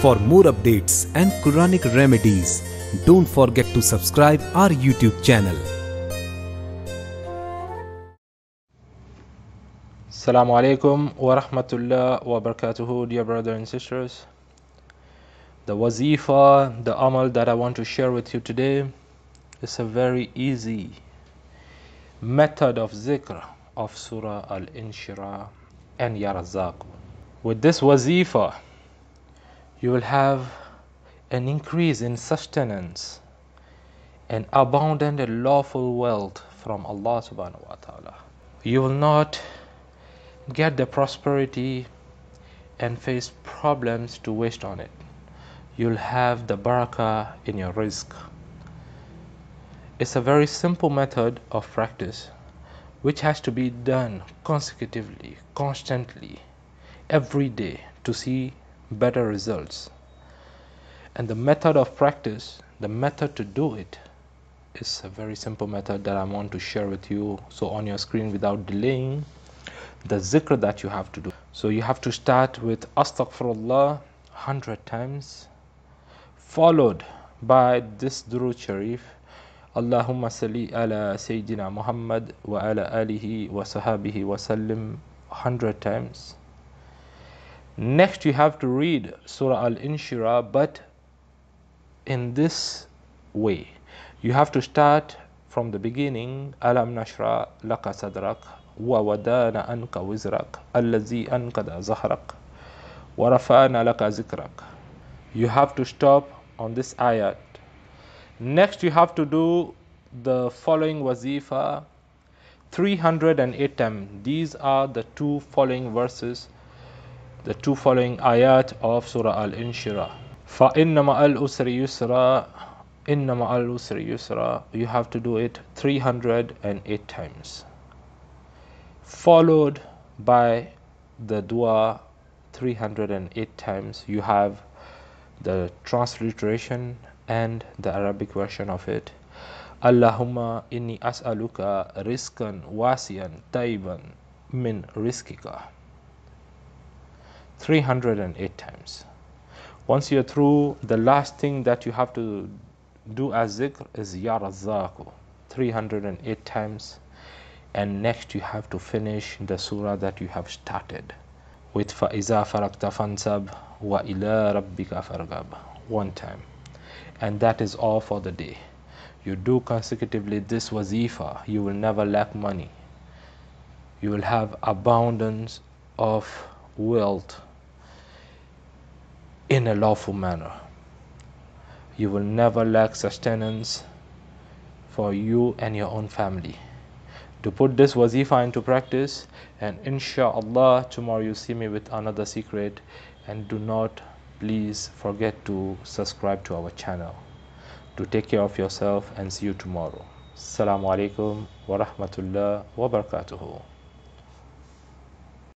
For more updates and Quranic remedies, don't forget to subscribe our YouTube channel. Assalamu alaikum wa rahmatullah wa barakatuhu, dear brothers and sisters. The wazifa, the amal that I want to share with you today, is a very easy method of zikr of Surah Al-Inshirah and Ya Razaku. With this wazifa, you will have an increase in sustenance and abundant and lawful wealth from Allah subhanahu wa ta'ala. You will not get the prosperity and face problems to waste on it. You'll have the barakah in your rizq. It's a very simple method of practice which has to be done consecutively, constantly, every day to see better results. And the method of practice, the method to do it, is a very simple method that I want to share with you. So on your screen, without delaying, the zikr that you have to do. So you have to start with Astaghfirullah 100 times, followed by this Durood Sharif: Allahumma salli ala Sayyidina Muhammad wa ala alihi wa sahabihi wa sallim 100 times. Next, you have to read Surah Al-Inshirah, but in this way. You have to start from the beginning. Alam nashrah laka sadrak wa wadana anka wizrak allazi ankada zahrak wa rafa'na laka zikrak. You have to stop on this ayat. Next, you have to do the following wazifa 308 times. These are the two following verses, the two following ayat of Surah Al-Inshirah. Fa inna ma'al usri yusra, inna ma'al usri yusra. You have to do it 308 times, followed by the dua 308 times. You have the transliteration and the Arabic version of it. Allahumma inni as'aluka riskan wasi'an taiban min riskika, 308 times. Once you're through, the last thing that you have to do as zikr is Ya Razaku 308 times. And next, you have to finish the surah that you have started with Fa iza faraqta fansab wa ila rabbika fargab one time. And that is all for the day. You do consecutively this wazifa, you will never lack money. You will have abundance of wealth in a lawful manner. You will never lack sustenance for you and your own family. To put this wazifa into practice, and inshallah tomorrow you see me with another secret. And do not please forget to subscribe to our channel. To take care of yourself, and see you tomorrow. Assalamu alaikum wa rahmatullah wa barakatuhu.